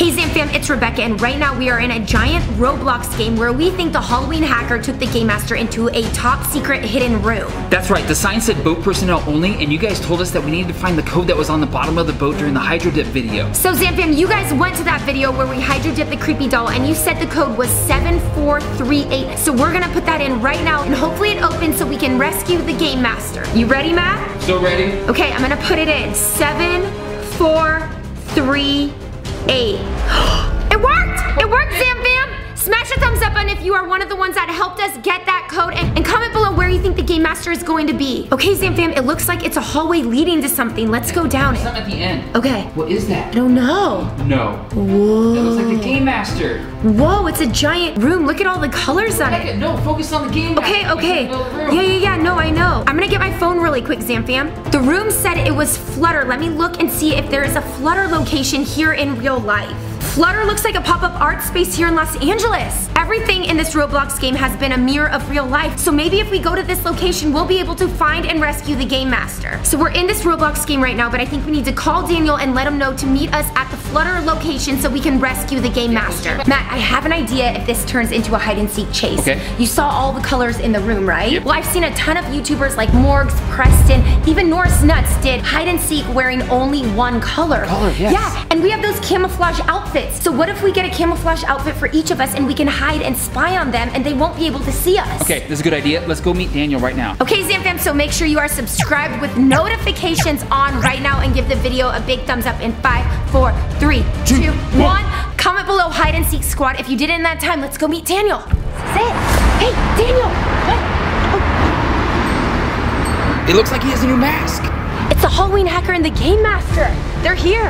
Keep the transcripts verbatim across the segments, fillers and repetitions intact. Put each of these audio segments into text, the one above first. Hey ZamFam, it's Rebecca, and right now we are in a giant Roblox game where we think the Halloween hacker took the Game Master into a top secret hidden room. That's right, the sign said boat personnel only, and you guys told us that we needed to find the code that was on the bottom of the boat during the Hydro Dip video. So ZamFam, you guys went to that video where we Hydro Dipped the creepy doll, and you said the code was seven four three eight. So we're gonna put that in right now, and hopefully it opens so we can rescue the Game Master. You ready, Matt? So ready. Okay, I'm gonna put it in. seven four three eight. It worked! It worked, ZamFam! Smash a thumbs up on if you are one of the ones that helped us get that code, and, and comment below where you think the Game Master is going to be. Okay, ZamFam, it looks like it's a hallway leading to something. Let's go down it. It's not at the end. Okay. What is that? I don't know. No. Whoa. That looks like the Game Master. Whoa, it's a giant room. Look at all the colors on it. No, focus on the Game Master. Okay, okay. Yeah, yeah, yeah, no, I know. I'm gonna get my phone really quick, ZamFam. The room said it was Flutter. Let me look and see if there is a Flutter location here in real life. Flutter looks like a pop-up art space here in Los Angeles. Everything in this Roblox game has been a mirror of real life, so maybe if we go to this location, we'll be able to find and rescue the Game Master. So we're in this Roblox game right now, but I think we need to call Daniel and let him know to meet us at the Flutter location so we can rescue the Game Master. Matt, I have an idea if this turns into a hide-and-seek chase. Okay. You saw all the colors in the room, right? Yep. Well, I've seen a ton of YouTubers like Morgz, Preston, even Norris Nuts did hide-and-seek wearing only one color. Color, yes. Yeah, and we have those camouflage outfits. So what if we get a camouflage outfit for each of us and we can hide and spy on them and they won't be able to see us? Okay, this is a good idea. Let's go meet Daniel right now. Okay, ZamFam, so make sure you are subscribed with notifications on right now and give the video a big thumbs up in five, four, three, two, two one. one. Comment below hide and seek squad if you did it in that time. Let's go meet Daniel. Sit. Hey, Daniel. What? Oh. It looks like he has a new mask. It's the Halloween hacker and the Game Master. They're here.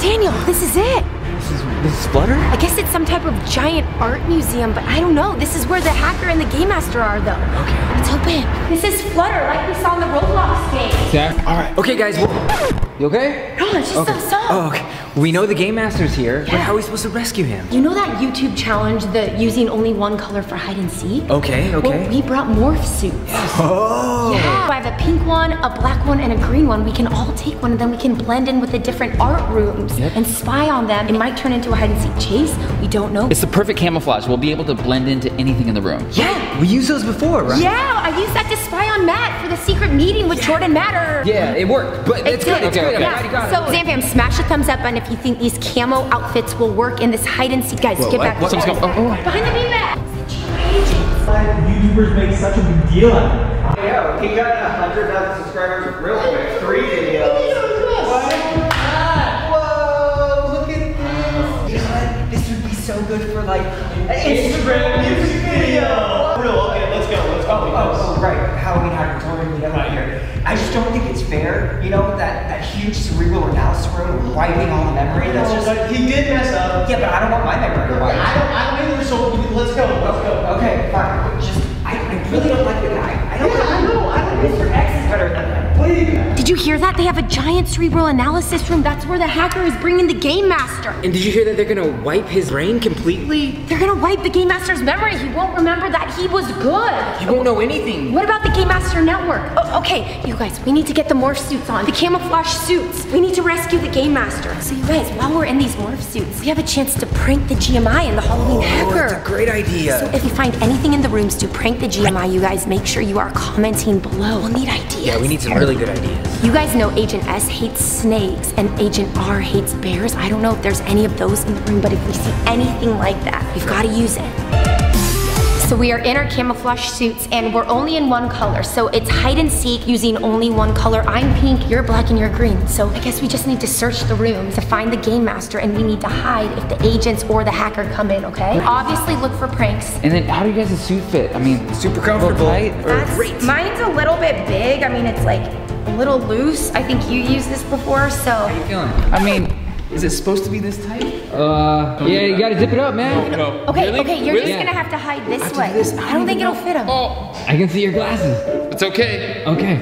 Daniel, this is it. This is, this is Flutter? I guess it's some type of giant art museum, but I don't know. This is where the hacker and the Game Master are, though. Okay. Let's open. This is Flutter, like we saw in the Roblox game. Exactly. All right. Okay, guys. Well, you okay? No, it's just okay. Some stuff. Oh, okay. We know the Game Master's here, yeah. But how are we supposed to rescue him? You know that YouTube challenge, the using only one color for hide and seek? Okay, okay. Well, we brought morph suits. Oh. Yeah. So I have a pink one, a black one, and a green one. We can all take one, and then we can blend in with the different art rooms yep. and spy on them. It might turn into a hide and seek chase. We don't know. It's the perfect camouflage. We'll be able to blend into anything in the room. Yeah. We used those before, right? Yeah, I used that to spy on Matt for the secret meeting with yeah. Jordan Matter. Yeah, it worked. But it's it good. Did. It's okay, good. Okay. Yeah. Got so, it. ZamFam, smash a thumbs up on if you think these camo outfits will work in this hide and seek. Guys, Whoa, get back. What's oh, oh. Behind the beam back. YouTubers make such a big deal out of it. I know. He got one hundred thousand subscribers real quick. Three videos. So good for like an Instagram music video. Real, okay, let's go. Let's go. Oh, oh, right. Halloween Hacker totally did right here. I just don't think it's fair. You know that that huge cerebral renounce room wiping all the memory. That's just but he did mess up. Yeah, but I don't want my memory to wipe. I don't. I don't either. So let's go. Let's go. Okay, fine. Just I, I really don't like the guy. I don't. Yeah, I know. I think Mister X is better than that. Did you hear that? They have a giant cerebral analysis room. That's where the hacker is bringing the Game Master. And did you hear that they're gonna wipe his brain completely? They're gonna wipe the Game Master's memory. He won't remember that he was good. He won't know anything. What about the Game Master network? Oh, okay, you guys, we need to get the morph suits on. The camouflage suits. We need to rescue the Game Master. So you guys, while we're in these morph suits, we have a chance to prank the G M I and the Halloween oh, hacker. That's a great idea. So if you find anything in the rooms to prank the G M I, you guys, make sure you are commenting below. We'll need ideas. Yeah, we need some really good ideas. You guys know Agent S hates snakes and Agent R hates bears. I don't know if there's any of those in the room, but if we see anything like that, we've got to use it. So we are in our camouflage suits and we're only in one color. So it's hide and seek using only one color. I'm pink, you're black, and you're green. So I guess we just need to search the room to find the Game Master, and we need to hide if the agents or the hacker come in, okay? Obviously look for pranks. And then how do you guys' the suit fit? I mean, super comfortable, right? Great. Mine's a little bit big. I mean, it's like a little loose. I think you used this before, so. How you feeling? I mean, is it supposed to be this tight? Uh, yeah, you gotta zip it up, man. No, no. Okay, really? okay, you're really? just gonna have to hide this way. This. I, I don't think know. it'll fit him. Oh, I can see your glasses. It's okay. Okay.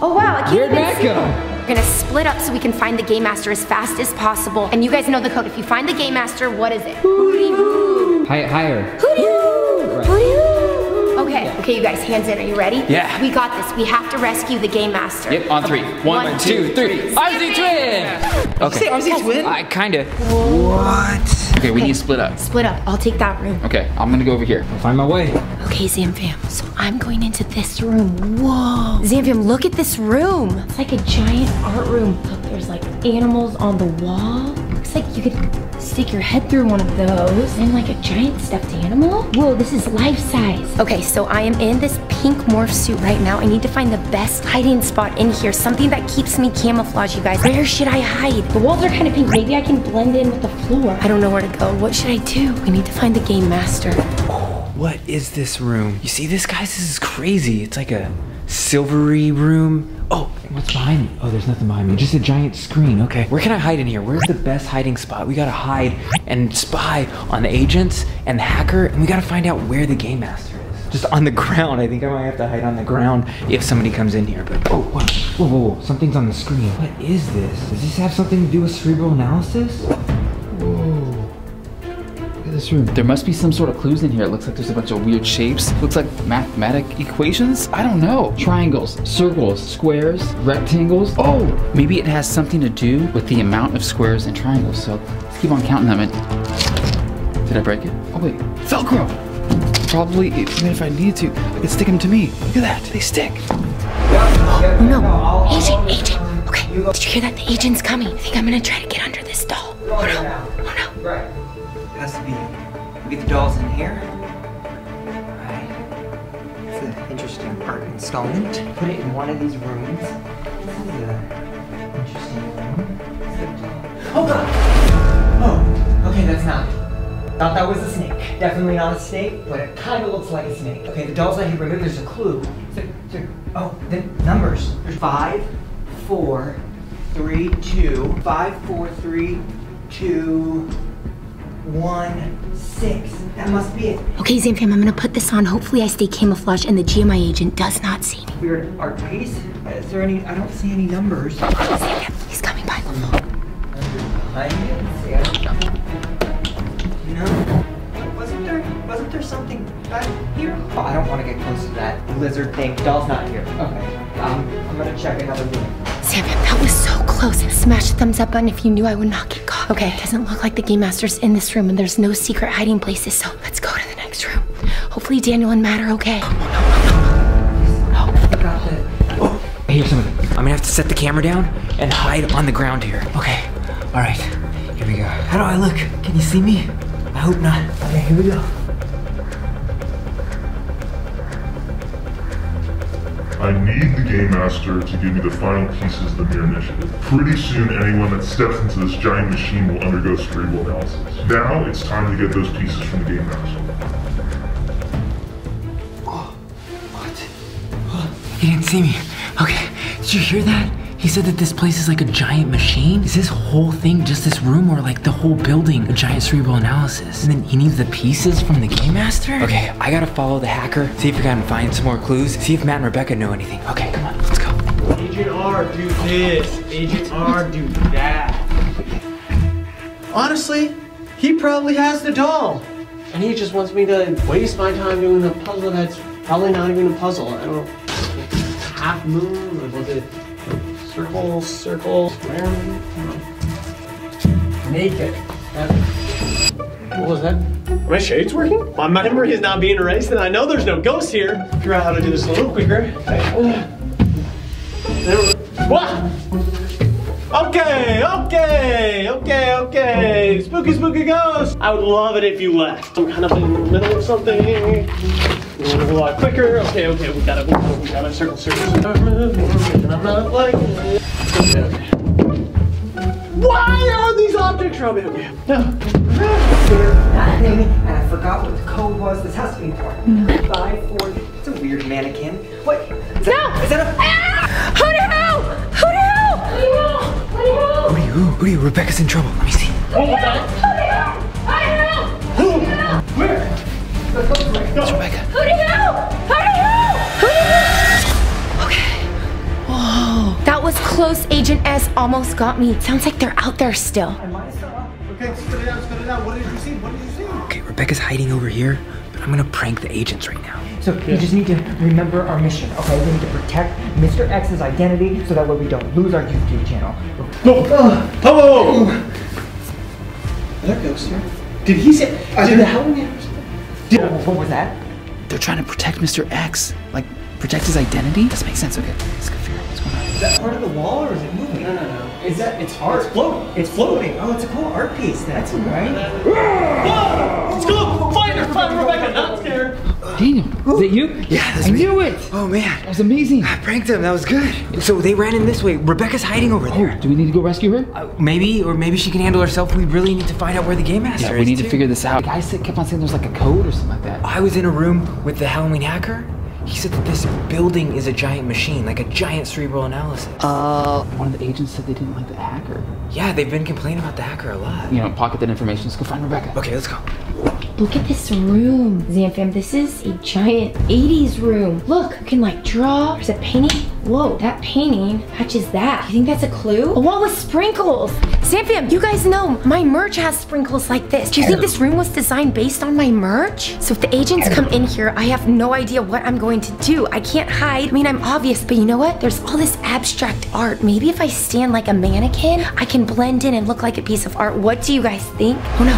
Oh wow, I can't Where'd that go? We're gonna split up so we can find the Game Master as fast as possible. And you guys know the code. If you find the Game Master, what is it? Hootie hoo. Higher. Hootie hoo. Hootie hoo. Okay, yeah. okay, you guys, hands in. Are you ready? Yeah. We got this. We have to rescue the Game Master. Yep, on three. One, One two, three. three. R Z Twin! Yeah. Okay. Did you say R Z Twin? I kinda. What? Okay, we okay. need to split up. Split up. I'll take that room. Okay, I'm gonna go over here. I'll find my way. Okay, ZamFam. So I'm going into this room. Whoa. ZamFam, look at this room. It's like a giant art room. Look, there's like animals on the wall. Looks like you could stick your head through one of those. And like a giant stuffed animal. Whoa, this is life size. Okay, so I am in this pink morph suit right now. I need to find the best hiding spot in here. Something that keeps me camouflaged, you guys. Where should I hide? The walls are kind of pink. Maybe I can blend in with the floor. I don't know where to go. What should I do? We need to find the Game Master. Oh, what is this room? You see this, guys? This is crazy. It's like a silvery room. Oh, what's behind me? Oh, there's nothing behind me. Just a giant screen. Okay. Where can I hide in here? Where's the best hiding spot? We gotta hide and spy on the agents and the hacker, and we gotta find out where the Game Master is. Just on the ground. I think I might have to hide on the ground if somebody comes in here. But oh, whoa, whoa, whoa, whoa. Something's on the screen. What is this? Does this have something to do with cerebral analysis? Whoa. Look at this room. There must be some sort of clues in here. It looks like there's a bunch of weird shapes. Looks like mathematic equations. I don't know. Triangles, circles, squares, rectangles. Oh, maybe it has something to do with the amount of squares and triangles. So let's keep on counting them. Did I break it? Oh wait, Velcro. Probably even if I need to, I could stick them to me. Look at that. They stick. Oh no, agent, agent. Okay, did you hear that? The agent's coming. I think I'm gonna try to get under this doll. Oh no, oh no. Right. Has to be, we get the dolls in here. Alright. That's an interesting art installment. Put it in one of these rooms. This is an interesting room. Oh god! Oh, okay, that's not it. Thought that was a snake. Definitely not a snake, but it kind of looks like a snake. Okay, the dolls I had removed, there's a clue. Oh, the numbers. There's five, four, three, two, five, four, three, two, one, six. That must be it. Okay, ZamFam, I'm gonna put this on. Hopefully I stay camouflaged and the G M I agent does not see me. Weird art piece. Is there any, I don't see any numbers. ZamFam, he's coming by. No. Wasn't there, wasn't there something back here? Oh, I don't want to get close to that lizard thing. Doll's not here. Okay, um, I'm gonna check another room. ZamFam, that was so close. Smash the thumbs up button if you knew I would not get caught. Okay, it doesn't look like the Game Master's in this room and there's no secret hiding places, so let's go to the next room. Hopefully Daniel and Matt are okay. Oh, no, no, no, no. No. I got it. Oh, I hear something. I'm gonna have to set the camera down and hide on the ground here. Okay, all right, here we go. How do I look? Can you see me? I hope not. Okay, here we go. I need the Game Master to give me the final pieces of the Mirror Initiative. Pretty soon, anyone that steps into this giant machine will undergo cerebral analysis. Now, it's time to get those pieces from the Game Master. Oh, what? Oh, he didn't see me. Okay, did you hear that? He said that this place is like a giant machine. Is this whole thing just this room or like the whole building a giant cerebral analysis? And then he needs the pieces from the Game Master? Okay, I gotta follow the hacker, see if we can find some more clues, see if Matt and Rebecca know anything. Okay, come on, let's go. Agent R, do this. Agent R, do that. Honestly, he probably has the doll. And he just wants me to waste my time doing a puzzle that's probably not even a puzzle. I don't know, half moon or was it? Circle, circle, square. Naked. What was that? Are my shades working? My memory is not being erased, and I know there's no ghosts here. Figure out how to do this a little quicker. What? Okay, okay, okay, okay. Spooky, spooky ghost. I would love it if you left. I'm kind of in the middle of something. We're gonna go a lot quicker. Okay, okay, we gotta, we gotta, we gotta circle, circle, circle. And I'm not like this. Okay, okay. Why are these objects around me? Okay, no. And I forgot what the code was. This has to be important. Mm-hmm. Five, four, it's a weird mannequin. What? Is that, no! Is that a. Ah! Who the hell? Who the hell? Who do you? Who do you? Who do you? Who do you? Rebecca's in trouble. Let me see. Oh, my God. It's Rebecca. Who do you know? Who do you know? Who do you know? Okay. Whoa. That was close. Agent S almost got me. It sounds like they're out there still. Am I still up? Okay, spit it out, spit it out. What did you see? What did you see? Okay, Rebecca's hiding over here, but I'm gonna prank the agents right now. So yeah. You just need to remember our mission, okay? We need to protect Mister X's identity so that way we don't lose our YouTube channel. No! Oh! Oh! Are there ghosts here? Did he say? Did the Halloween Hacker? What was that? They're trying to protect Mister X, like protect his identity. This makes sense. Okay, let's go figure out what's going on. Is that part of the wall or is it moving? No, no, no. Is that? It's art. It's floating. It's floating. Oh, it's a cool art piece. That's right. Whoa! Let's go! Find her! Find Rebecca! Not scared. Daniel, is it you? Yeah, that's I me. knew it. Oh man, that was amazing. I pranked them. That was good. So they ran in this way. Rebecca's hiding over there. Oh, do we need to go rescue her? Uh, maybe, or maybe she can handle herself. We really need to find out where the Game Master is. Yeah, we need is to too. figure this out. The guy said, kept on saying there's like a code or something like that. I was in a room with the Halloween Hacker. He said that this building is a giant machine, like a giant cerebral analysis. Uh, one of the agents said they didn't like the hacker. Yeah, they've been complaining about the hacker a lot. You know, pocket that information. Let's go find Rebecca. Okay, let's go. Look at this room, ZamFam. This is a giant eighties room. Look, you can like draw. There's a painting. Whoa, that painting matches that. You think that's a clue? A wall with sprinkles. ZamFam, you guys know my merch has sprinkles like this. Do you think this room was designed based on my merch? So if the agents come in here, I have no idea what I'm going to do. I can't hide. I mean, I'm obvious, but you know what? There's all this abstract art. Maybe if I stand like a mannequin, I can blend in and look like a piece of art. What do you guys think? Oh no.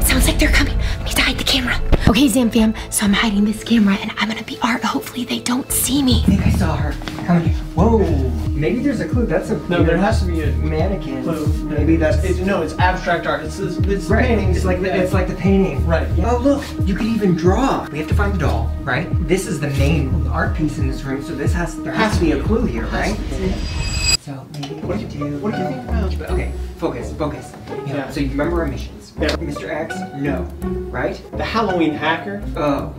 Sounds like they're coming. I need to hide the camera. Okay, ZamFam, so I'm hiding this camera and I'm gonna be art. Hopefully they don't see me. I think I saw her. Coming. Whoa. Maybe there's a clue. That's a no. There has to be a mannequin. Clue. Maybe that's it's, no. It's abstract art. It's it's, it's right. paintings. It's like the, yeah. it's like the painting. Right. Yeah. Oh look, you could even draw. We have to find the doll, right? This is the main art piece in this room, so this has there has to be a clue here, right? So maybe what do you do? What do you think about? Okay, focus, focus. You know, yeah. So you remember our mission. Yeah. Mister X? No. Right? The Halloween Hacker? Oh.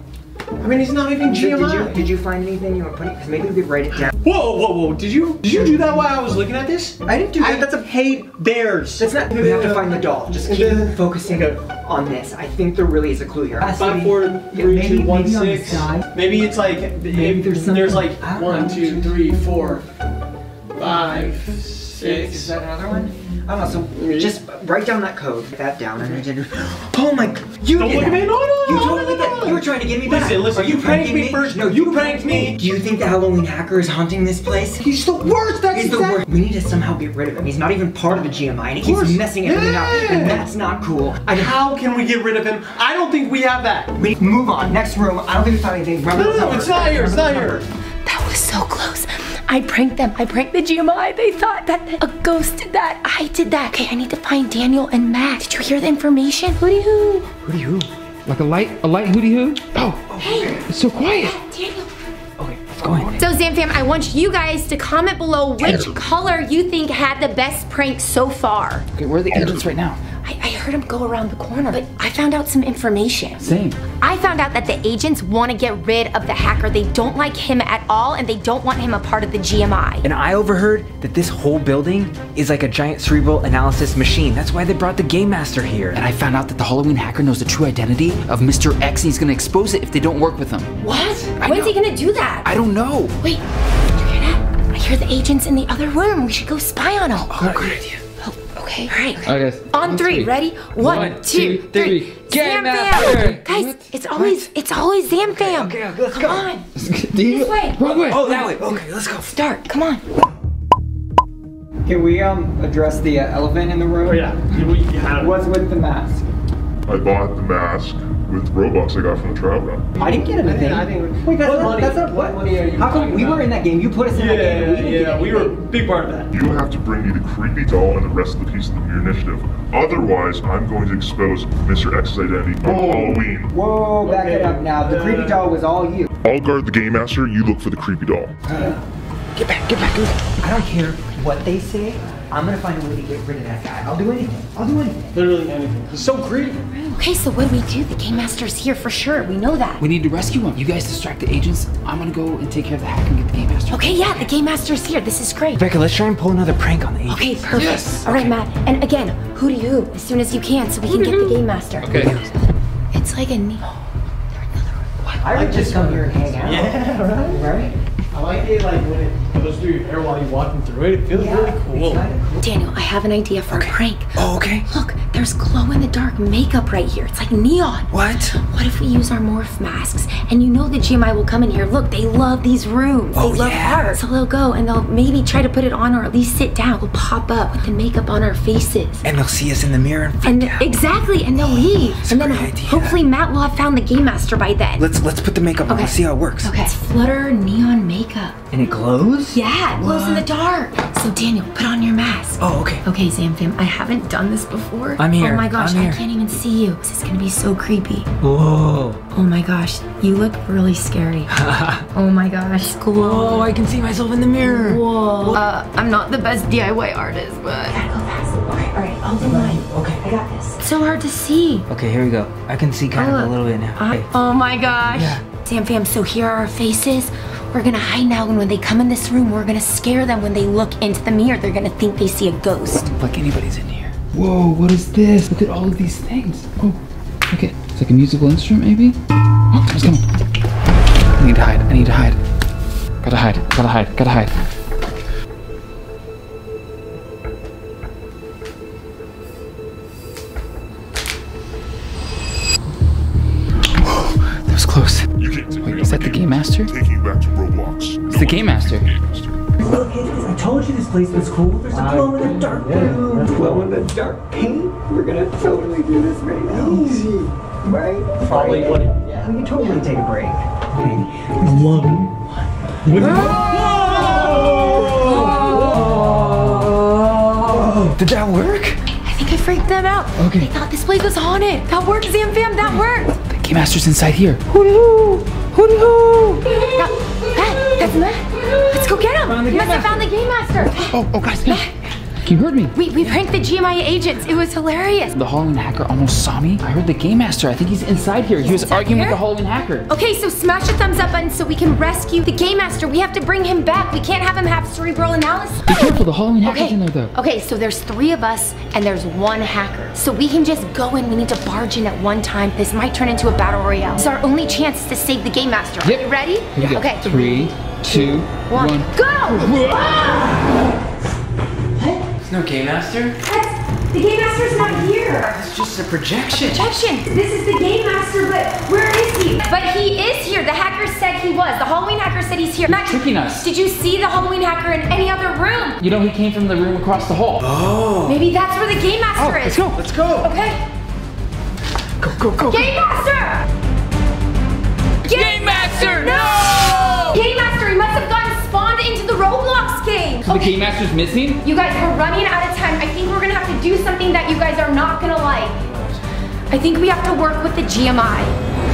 I mean, he's not even G M I. Did you, did you find anything you want to put in? Because maybe we could write it down. Whoa, whoa, whoa. Did you Did you do that while I was looking at this? I didn't do I, that. That's a hate bears. That's not. We have to find the doll. Just keep focusing on this. I think there really is a clue here. Five, four, three, yeah, maybe, two, one, maybe six. Maybe it's like, maybe there's, there's like one, know. two, three, four, five, six. Is that another one? I don't know, so just write down that code, put that down, and then oh my, you don't did look at me, no, no, you totally no, no, no. did You were trying to get me back. Listen, listen, Are you, you pranked me first, no, you pranked me. Do you think the Halloween Hacker is haunting this place? He's the worst, that's He's the worst. We need to somehow get rid of him. He's not even part of the G M I, and he keeps messing everything yeah. up, and that's not cool. I How can we get rid of him? I don't think we have that. We move on, next room, I don't think we found anything. Remember no, no, no, it's not here, it's not here. That was so close. I pranked them. I pranked the G M I. They thought that a ghost did that. I did that. Okay, I need to find Daniel and Matt. Did you hear the information? Hootie hoo. Hootie hoo. Like a light, a light hootie hoo? Oh, hey. It's so quiet. Daniel. Okay, let's go in. So ZamFam, I want you guys to comment below which color you think had the best prank so far. Okay, where are the agents right now? I, I heard him go around the corner, but I found out some information. Same. I found out that the agents want to get rid of the hacker. They don't like him at all, and they don't want him a part of the G M I. And I overheard that this whole building is like a giant cerebral analysis machine. That's why they brought the Game Master here. And I found out that the Halloween Hacker knows the true identity of Mister X, and he's going to expose it if they don't work with him. What? When's he going to do that? I don't know. Wait, did you hear that? I hear the agents in the other room. We should go spy on them. Oh, good idea. Okay, all right. Okay. Okay. On three, three, ready? One, One two, two, three. Game Master! Guys, what? it's always what? it's always ZamFam. Okay, okay, okay, let's Come go. on. This way. Wrong way. Oh, that way. Okay, let's go. Start. Come on. Can we um address the uh, elephant in the room? Oh, yeah. What's with the mask? I bought the mask with Roblox I got from the trial run. I didn't get anything. I didn't, I didn't, Wait, that's what not, that's not what? What are you How come we about? were in that game? You put us in yeah, that game. We didn't yeah, we were a big part of that. You have to bring me the creepy doll and the rest of the piece of the Mirror Initiative. Otherwise, I'm going to expose Mister X's identity on oh. Halloween. Whoa, back okay. it up now. The creepy doll was all you. I'll guard the Game Master. You look for the creepy doll. Uh, get back, get back, get back. I don't care what they say. I'm gonna find a way to get rid of that guy. I'll do anything. I'll do anything. Literally anything. He's so greedy. Okay, so what do we do? The Game Master's here for sure. We know that. We need to rescue him. You guys distract the agents. I'm gonna go and take care of the hack and get the Game Master. Okay, yeah, the Game Master's here. This is great. Rebecca, let's try and pull another prank on the agents. Okay, perfect. Yes. All right, okay. Matt. And again, who do you? As soon as you can, so we can get the Game Master. Okay. It's like a neat. I would just come here and hang out. Yeah, right? Right? I like it like when it. goes through your hair while you're walking through it. It feels yeah, really cool. cool. Daniel, I have an idea for okay. a prank. Oh, okay. Look, there's glow-in-the-dark makeup right here. It's like neon. What? What if we use our morph masks? And you know the G M I will come in here. Look, they love these rooms. Oh, they love yeah. art. So they'll go and they'll maybe try to put it on or at least sit down. We'll pop up with the makeup on our faces. And they'll see us in the mirror and freak out. Exactly, and they'll leave. That's and then idea. hopefully Matt will have found the Game Master by then. Let's let's put the makeup on. Okay. Let's see how it works. Okay. It's Flutter neon makeup. And it glows? Yeah, it glows in the dark. So Daniel, put on your mask. Oh, okay. Okay, ZamFam, I haven't done this before. I'm here. Oh my gosh, I can't even see you. This is gonna be so creepy. Whoa. Oh my gosh, you look really scary. Oh my gosh. Glow. Oh, I can see myself in the mirror. Whoa. Uh, I'm not the best D I Y artist, but. I gotta go fast. Okay, all right, I'll do mine. Okay, I got this. It's so hard to see. Okay, here we go. I can see kind oh, of a little bit now. I, hey. Oh my gosh. Yeah. ZamFam, so here are our faces. We're gonna hide now, and when they come in this room, we're gonna scare them. When they look into the mirror, they're gonna think they see a ghost. Like anybody's in here. Whoa, what is this? Look at all of these things. Oh, look at, it's like a musical instrument, maybe? Oh, it's coming. I need to hide, I need to hide. Gotta hide, gotta hide, gotta hide. Whoa, that was close. Wait, is that the Game Master? Taking back to Roblox. It's the Game Master. Look, I told you this place was cool. There's a glow in the dark room. Glow in the dark paint? We're gonna totally do this right now. Easy. Right? Probably. Yeah. We can totally take a break. Okay. Love you. Whoa! Did that work? I think I freaked them out. Okay. They thought this place was haunted. That worked, ZamFam. That worked. The Game Master's inside here. Woo-hoo! Who do you? That, that, that's Matt. Let's go get him. Found the game must master. have found the Game Master. Oh, oh, guys. Matt. You heard me. We, we pranked the G M I agents. It was hilarious. The Halloween Hacker almost saw me. I heard the Game Master. I think he's inside here. He's he was arguing here? with the Halloween Hacker. Okay, so smash the thumbs up button so we can rescue the Game Master. We have to bring him back. We can't have him have cerebral analysis. Be careful. The Halloween Hacker's okay. in there, though. Okay, so there's three of us, and there's one hacker. So we can just go in. We need to barge in at one time. This might turn into a battle royale. It's our only chance to save the Game Master. Yep. Are you ready? Yeah. Okay. Three, two, one. one. Go! Ah! No Game Master? That's, the Game Master's not here. It's just a projection. A projection. This is the Game Master, but where is he? But he is here. The hacker said he was. The Halloween Hacker said he's here. Matt, tricking us. Did you see the Halloween Hacker in any other room? You know, he came from the room across the hall. Oh. Maybe that's where the Game Master oh, is. Let's go. Let's go. Okay. Go, go, go. Game Master! Game, Game Master, no! Game Master, he must have gotten spawned into the Roblox. So okay. The Game Master's missing? You guys, we're running out of time. I think we're gonna have to do something that you guys are not gonna like. I think we have to work with the G M I.